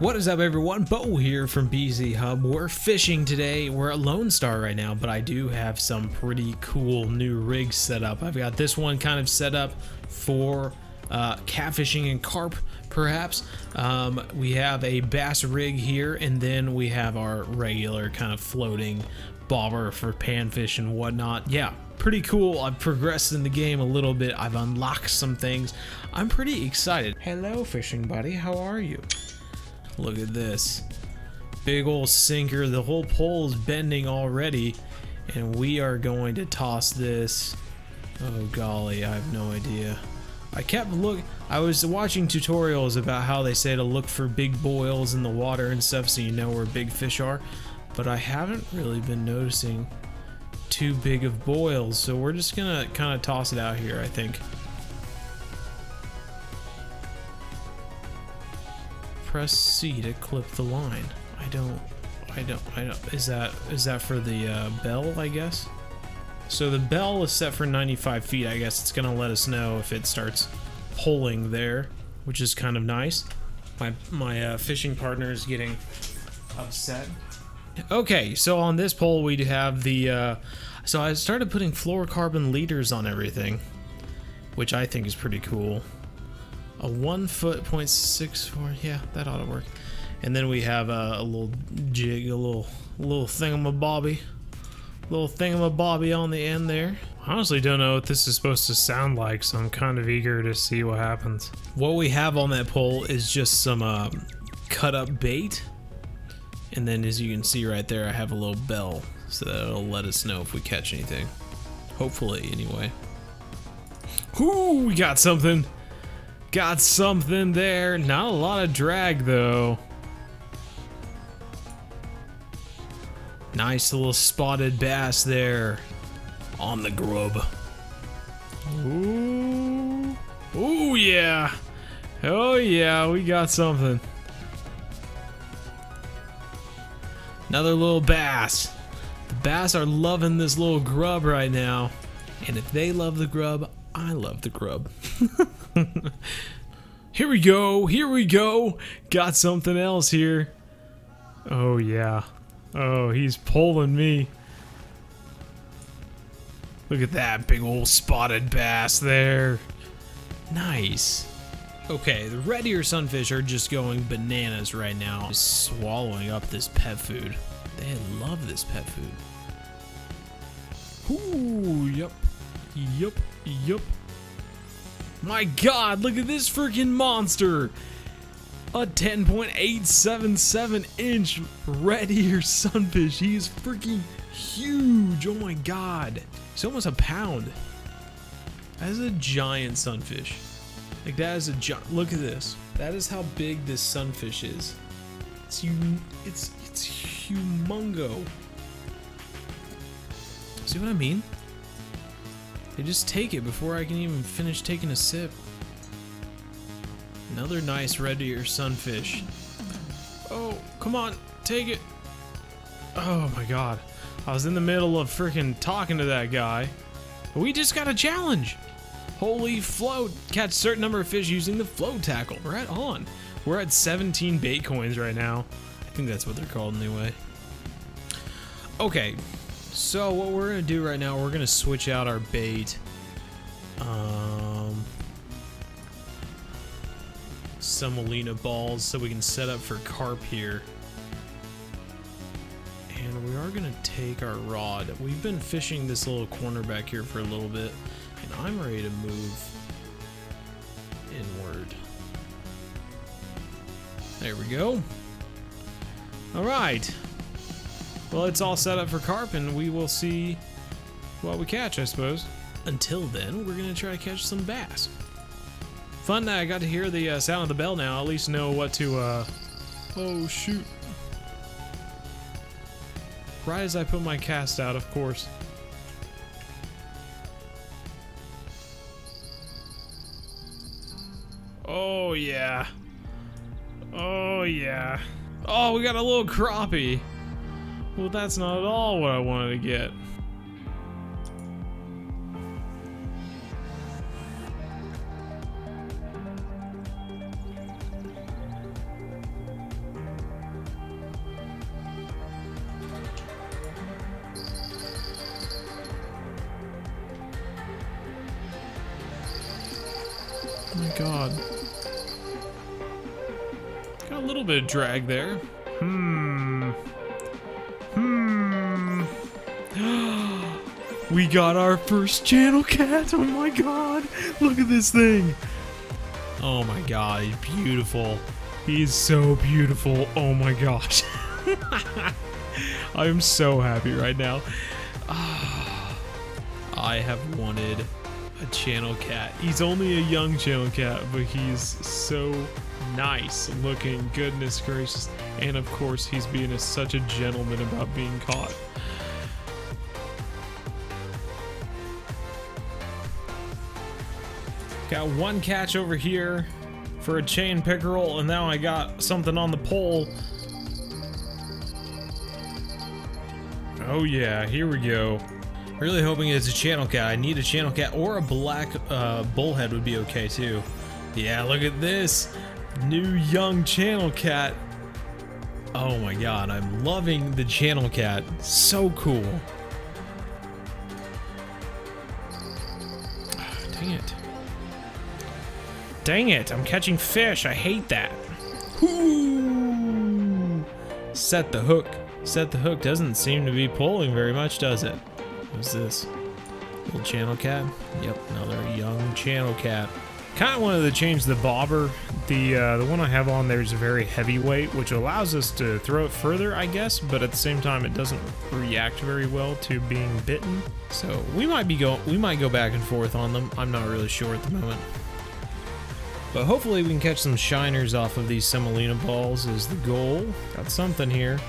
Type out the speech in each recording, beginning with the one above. What is up, everyone? Bo here from BZ Hub. We're fishing today. We're at Lone Star right now, but I do have some pretty cool new rigs set up. I've got this one kind of set up for catfishing and carp, perhaps. We have a bass rig here, and then we have our regular kind of floating bobber for panfish and whatnot. Yeah, pretty cool. I've progressed in the game a little bit. I've unlocked some things. I'm pretty excited. Hello, fishing buddy. How are you? Look at this big old sinker. The whole pole is bending already, and we are going to toss this. Oh golly, I have no idea. I was watching tutorials about how they say to look for big boils in the water and stuff so you know where big fish are, but I haven't really been noticing too big of boils, so we're just gonna kind of toss it out here, I think. Press C to clip the line. I don't. Is that for the bell, I guess? So the bell is set for 95 feet. I guess it's gonna let us know if it starts pulling there, which is kind of nice. My fishing partner is getting upset. Okay, so on this pole we have the. So I started putting fluorocarbon leaders on everything, which I think is pretty cool. A 1 foot .64, yeah, that ought to work. And then we have a little jig, a little thingamabobby. Little thingamabobby on the end there. Honestly, don't know what this is supposed to sound like, so I'm kind of eager to see what happens. What we have on that pole is just some cut up bait. And then as you can see right there, I have a little bell, so that'll let us know if we catch anything. Hopefully, anyway. Ooh, we got something. Got something there. Not a lot of drag though. Nice little spotted bass there on the grub. Ooh. Ooh, yeah. Oh yeah, we got something. Another little bass. The bass are loving this little grub right now. And if they love the grub, I love the grub. Here we go, here we go. Got something else here. Oh yeah. Oh, he's pulling me. Look at that big old spotted bass there. Nice. Okay, the red ear sunfish are just going bananas right now. Just swallowing up this pet food. They love this pet food. Ooh, yep. Yup, yup. My god, look at this freaking monster! A 10.877 inch red ear sunfish. He is freaking huge. Oh my god. He's almost a pound. That is a giant sunfish. Like, that is a giant. Look at this. That is how big this sunfish is. It's humongo. See what I mean? They just take it before I can even finish taking a sip. Another nice red ear sunfish. Oh, come on, take it. Oh my god. I was in the middle of freaking talking to that guy. We just got a challenge. Holy float. Catch certain number of fish using the float tackle. Right on. We're at 17 bait coins right now. I think that's what they're called anyway. Okay. So what we're gonna do right now, we're gonna switch out our bait. Some Molina balls so we can set up for carp here. And we are gonna take our rod. We've been fishing this little corner back here for a little bit, and I'm ready to move inward. There we go. All right. Well, it's all set up for carp, and we will see what we catch, I suppose. Until then, we're going to try to catch some bass. Fun that I got to hear the sound of the bell now. At least know what to, Oh, shoot. Right as I put my cast out, of course. Oh, yeah. Oh, yeah. Oh, we got a little crappie. Well, that's not at all what I wanted to get. my god. Got a little bit of drag there. We got our first channel cat. Oh my god. Look at this thing. Oh my god. He's beautiful. He is so beautiful. Oh my gosh. I am so happy right now. I have wanted a channel cat. He's only a young channel cat, but he's so nice looking. Goodness gracious. And of course, he's being such a gentleman about being caught. Got one catch over here for a chain pickerel, and now I got something on the pole. Oh yeah, here we go. Really hoping it's a channel cat. I need a channel cat, or a black bullhead would be okay too. Yeah, look at this new young channel cat. Oh my god, I'm loving the channel cat. So cool. Dang it. Dang it, I'm catching fish. I hate that. Ooh. Set the hook. Set the hook doesn't seem to be pulling very much, does it? What's this? Little channel cat? Yep, another young channel cat. Kind of wanted to change the bobber. The one I have on there is very heavyweight, which allows us to throw it further, I guess, but at the same time it doesn't react very well to being bitten. So we might go back and forth on them. I'm not really sure at the moment. But hopefully we can catch some shiners off of these semolina balls is the goal. Got something here.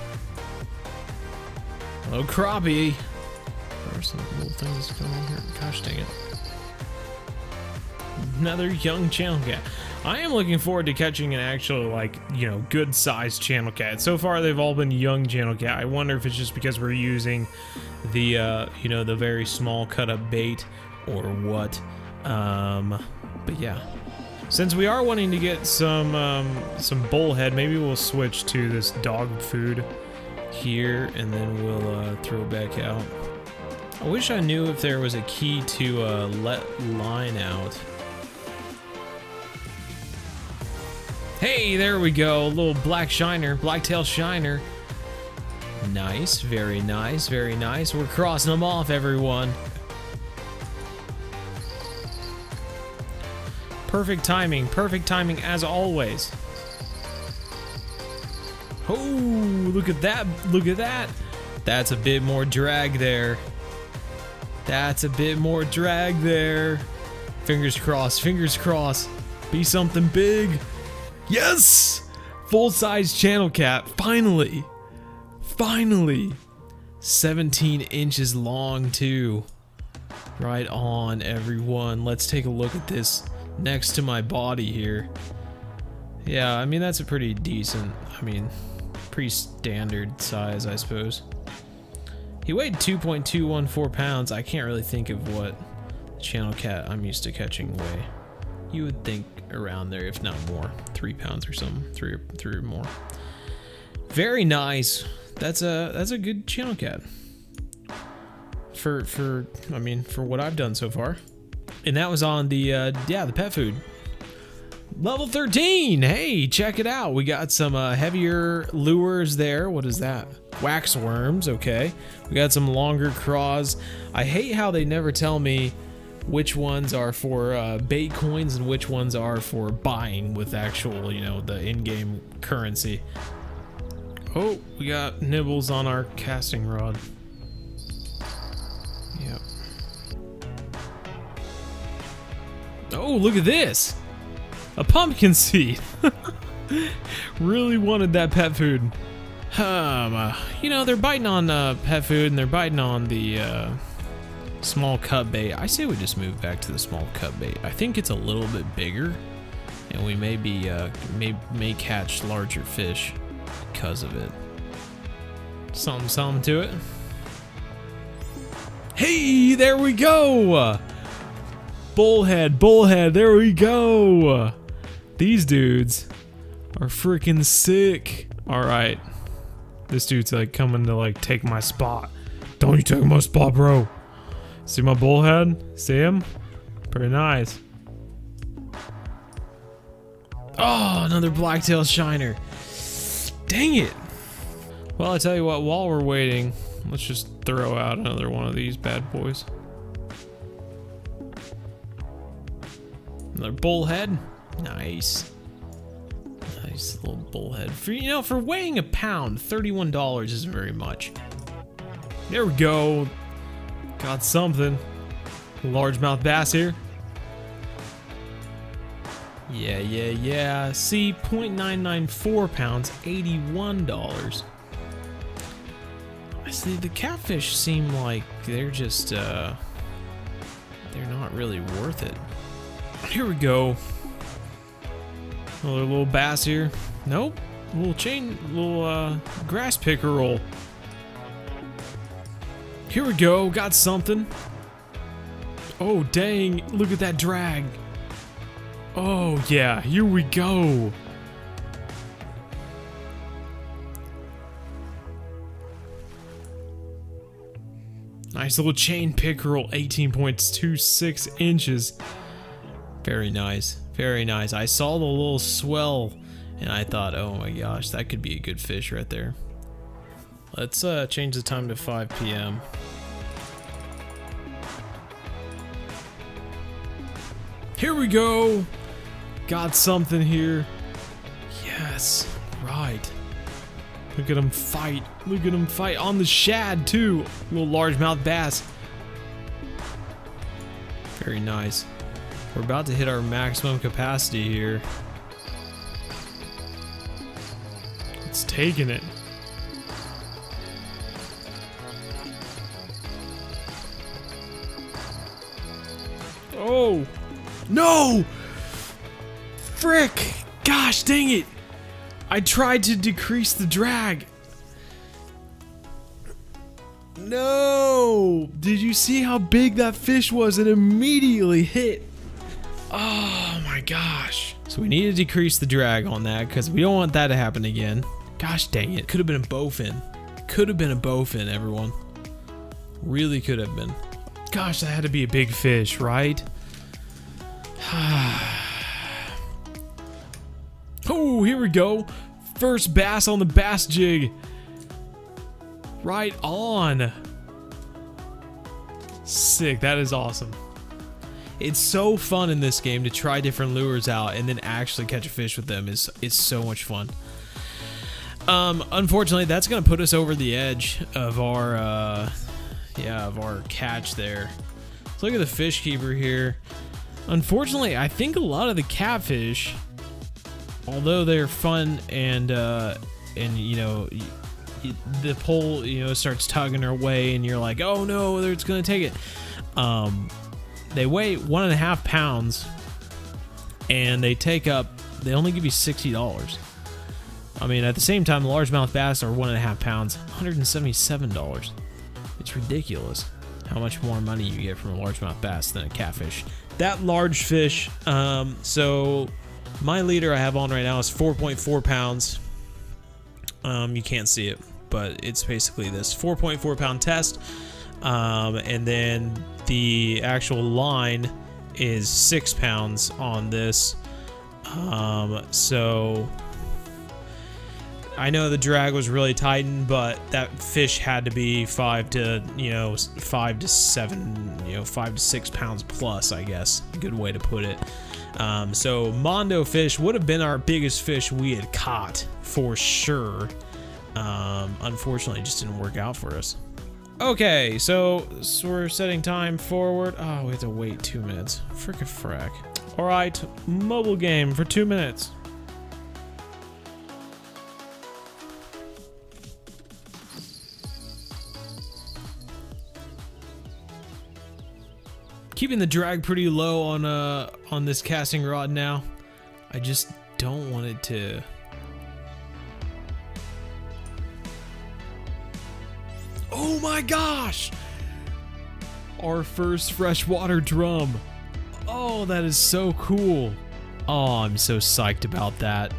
Hello, crappie. There are some little things that's going on here. Gosh dang it. Another young channel cat. I am looking forward to catching an actual, like, you know, good sized channel cat. So far they've all been young channel cat. I wonder if it's just because we're using the, you know, the very small cut up bait or what. But yeah. Since we are wanting to get some bullhead, maybe we'll switch to this dog food here, and then we'll throw it back out. I wish I knew if there was a key to let line out. Hey, there we go, a little black shiner, blacktail shiner. Nice, very nice, very nice. We're crossing them off, everyone. Perfect timing as always. Oh, look at that, look at that. That's a bit more drag there. That's a bit more drag there. Fingers crossed, fingers crossed. Be something big. Yes! Full-size channel cat, finally. Finally. 17 inches long too. Right on, everyone. Let's take a look at this. Next to my body here. Yeah, I mean, that's a pretty decent, I mean, pretty standard size, I suppose. He weighed 2.214 pounds. I can't really think of what channel cat I'm used to catching weigh. You would think around there, if not more, 3 pounds or something, three or more. Very nice. That's a good channel cat. I mean, for what I've done so far. And that was on the, yeah, the pet food. Level 13! Hey, check it out. We got some heavier lures there. What is that? Waxworms, okay. We got some longer craws. I hate how they never tell me which ones are for bait coins and which ones are for buying with actual, you know, the in-game currency. Oh, we got nibbles on our casting rod. Yep. Oh, look at this! A pumpkin seed! Really wanted that pet food. You know, they're biting on pet food and they're biting on the small cut bait. I say we just move back to the small cut bait. I think it's a little bit bigger and we may be, may catch larger fish because of it. Something to it. Hey, there we go! Bullhead, bullhead, there we go. These dudes are freaking sick. All right, this dude's like coming to like take my spot. Don't you take my spot, bro. See my bullhead? See him? Pretty nice. Oh, another blacktail shiner. Dang it. Well, I tell you what, while we're waiting, let's just throw out another one of these bad boys. Another bullhead. Nice. Nice little bullhead. For, you know, for weighing a pound, $31 isn't very much. There we go. Got something. Largemouth bass here. Yeah, yeah, yeah. See, 0.994 pounds, $81. I see, the catfish seem like they're just, they're not really worth it. Here we go. Another little bass here. Nope. Little grass pickerel. Here we go. Got something. Oh, dang. Look at that drag. Oh, yeah. Here we go. Nice little chain pickerel. 18.26 inches. Very nice. Very nice. I saw the little swell and I thought, oh my gosh, that could be a good fish right there. Let's change the time to 5 p.m. Here we go. Got something here. Yes, right. Look at him fight. Look at him fight on the shad too. Little largemouth bass. Very nice. We're about to hit our maximum capacity here. It's taking it. Oh! No! Frick! Gosh dang it! I tried to decrease the drag. No! Did you see how big that fish was? It immediately hit. Oh my gosh. So we need to decrease the drag on that because we don't want that to happen again. Gosh dang it. Could have been a bowfin. Could have been a bowfin, everyone. Really could have been. Gosh, that had to be a big fish, right? Oh, here we go. First bass on the bass jig. Right on. Sick. That is awesome. It's so fun in this game to try different lures out and then actually catch a fish with them. It's so much fun. Unfortunately, that's gonna put us over the edge of our of our catch there. Let's look at the fish keeper here. Unfortunately, I think a lot of the catfish, although they're fun and you know, the pole, you know, starts tugging her way and you're like, oh no, it's gonna take it. They weigh 1.5 pounds and they take up, they only give you $60. I mean, at the same time, largemouth bass are 1.5 pounds, $177. It's ridiculous how much more money you get from a largemouth bass than a catfish. That large fish, so my leader I have on right now is 4.4 pounds. You can't see it, but it's basically this 4.4 pound test. And then the actual line is 6 pounds on this. So I know the drag was really tightened, but that fish had to be 5 to 6 pounds plus, I guess. A good way to put it. So Mondo fish would have been our biggest fish we had caught for sure. Unfortunately, it just didn't work out for us. Okay, so we're setting time forward. Oh, we have to wait 2 minutes. Frickin' frack. Alright, mobile game for 2 minutes. Keeping the drag pretty low on this casting rod now. I just don't want it to... Oh my gosh! Our first freshwater drum. Oh, that is so cool. Oh, I'm so psyched about that.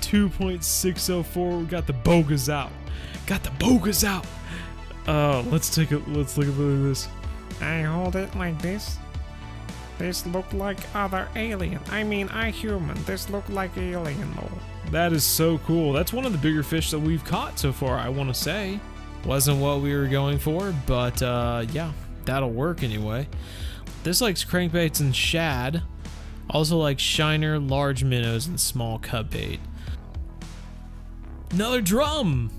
2.604. We got the bogas out. Got the bogas out. Let's look at this. I hold it like this. This looked like other alien. I mean, human. This looked like alien lore. That is so cool. That's one of the bigger fish that we've caught so far, I want to say. Wasn't what we were going for, but yeah, that'll work anyway. This likes crankbaits and shad. Also likes shiner, large minnows, and small cub bait. Another drum!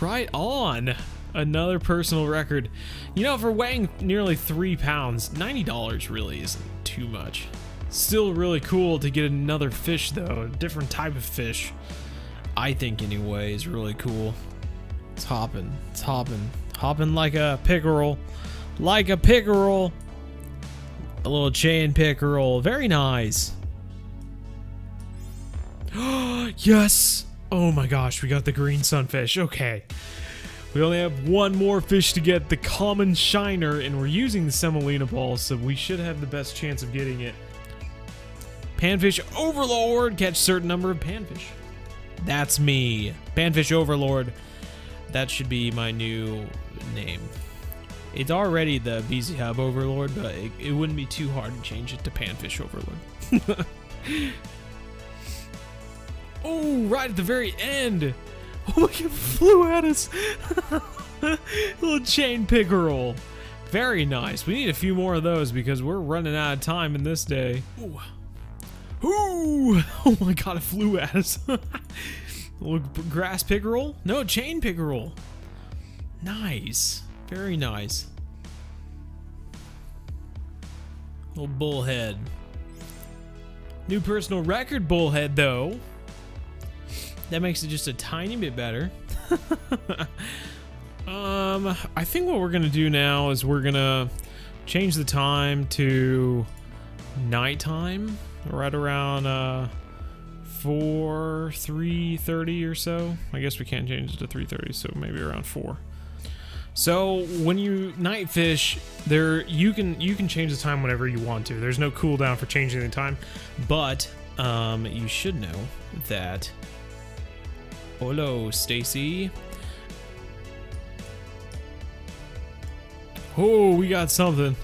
Right on! Another personal record. You know, for weighing nearly 3 pounds, $90 really isn't too much. Still really cool to get another fish though, a different type of fish. I think anyway, is really cool. It's hopping, hopping like a pickerel, a little chain pickerel, very nice. Yes! Oh my gosh, we got the green sunfish, okay. We only have one more fish to get, the common shiner, and we're using the semolina ball, so we should have the best chance of getting it. Panfish Overlord, catch certain number of panfish. That's me, Panfish Overlord. That should be my new name. It's already the BZ Hub Overlord, but it wouldn't be too hard to change it to Panfish Overlord. Oh, right at the very end. Oh my god, it flew at us! Little chain pickerel. Very nice. We need a few more of those because we're running out of time in this day. Ooh. Ooh. Oh my god, it flew at us. Little grass pickerel? No, chain pickerel. Nice. Very nice. Little bullhead. New personal record bullhead, though. That makes it just a tiny bit better. I think what we're gonna do now is we're gonna change the time to nighttime, right around 3:30 or so. I guess we can't change it to 3:30, so maybe around 4. So when you night fish, there you can change the time whenever you want to. There's no cooldown for changing the time, but you should know that. Hello, Stacy. Oh, we got something.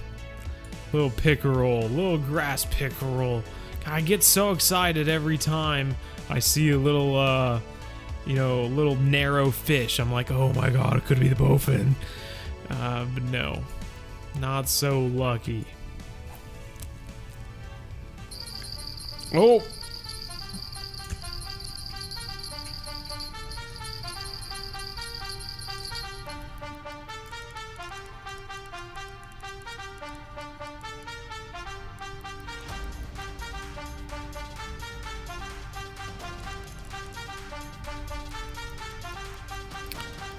Little pickerel, little grass pickerel. I get so excited every time I see a little, you know, little narrow fish. I'm like, oh my god, it could be the bowfin. But no, not so lucky. Oh.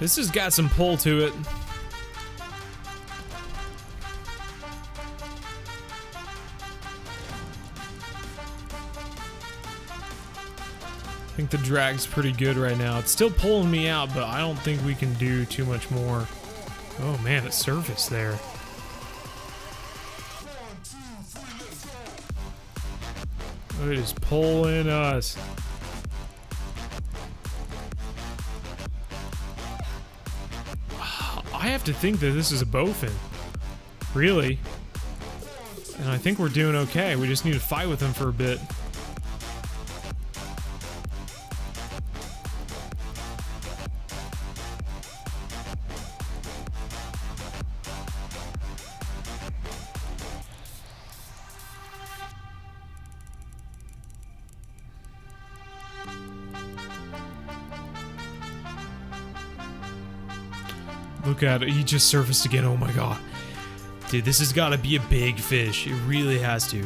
This has got some pull to it. I think the drag's pretty good right now. It's still pulling me out, but I don't think we can do too much more. Oh man, it surfaced there. Oh, it is pulling us. I have to think that this is a bowfin, really, and I think we're doing okay. We just need to fight with him for a bit. Look at it, he just surfaced again, oh my god. Dude, this has gotta be a big fish, it really has to.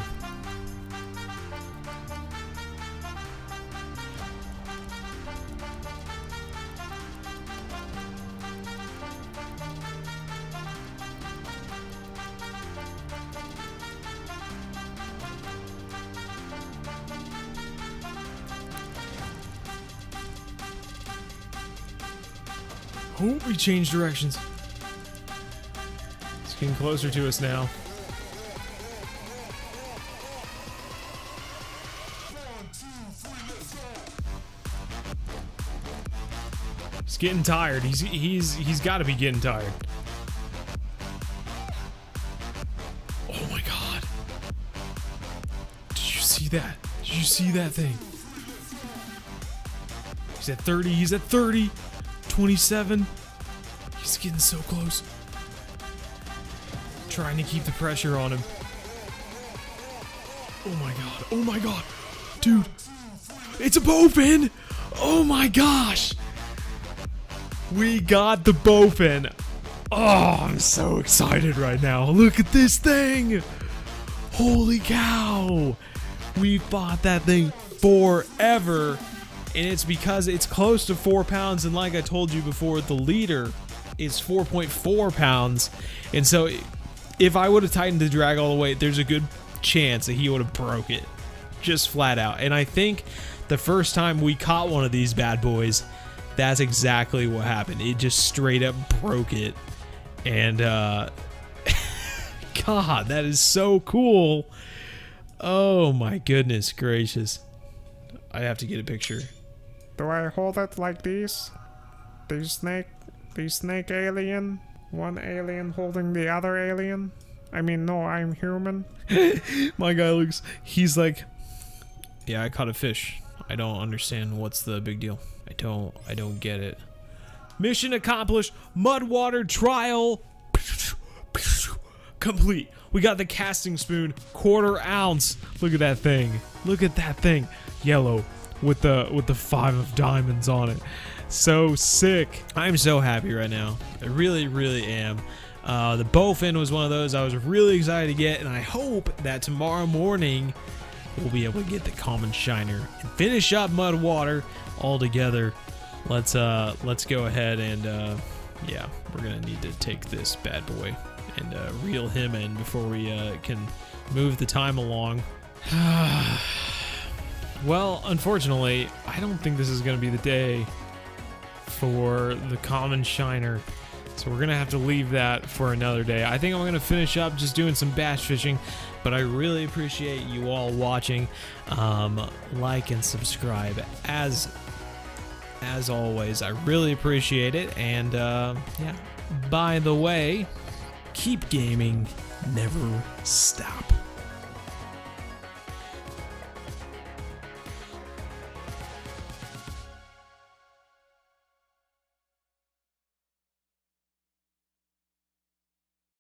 Oh, we changed directions. It's getting closer to us now. He's getting tired. He's got to be getting tired. that. Did you see that thing? He's at 30. He's at 30. 27. He's getting so close. Trying to keep the pressure on him. Oh my god. Oh my god. Dude. It's a bowfin. Oh my gosh. We got the bowfin. Oh, I'm so excited right now. Look at this thing. Holy cow. We fought that thing forever. And it's because it's close to 4 pounds. And like I told you before, the leader is 4.4 pounds. And so if I would have tightened the drag all the way, there's a good chance that he would have broke it. Just flat out. And I think the first time we caught one of these bad boys, that's exactly what happened. It just straight up broke it. And God, that is so cool. Oh my goodness gracious. I have to get a picture. Do I hold it like this? The snake alien? One alien holding the other alien? I mean, no, I'm human. My guy looks, he's like, yeah, I caught a fish. I don't understand what's the big deal. I don't get it. Mission accomplished. Mudwater trial complete. We got the casting spoon, 1/4 ounce. Look at that thing. Look at that thing. Yellow with the 5 of diamonds on it. So sick. I'm so happy right now. I really, really am. The bowfin was one of those I was really excited to get, and I hope that tomorrow morning we'll be able to get the common shiner and finish up Mudwater all together. Let's go ahead and yeah, we're gonna need to take this bad boy and reel him in before we can move the time along. Well, unfortunately, I don't think this is gonna be the day for the common shiner. So we're gonna have to leave that for another day. I think I'm gonna finish up just doing some bass fishing, but I really appreciate you all watching. Like and subscribe as always. I really appreciate it. And yeah, by the way, keep gaming, never stop.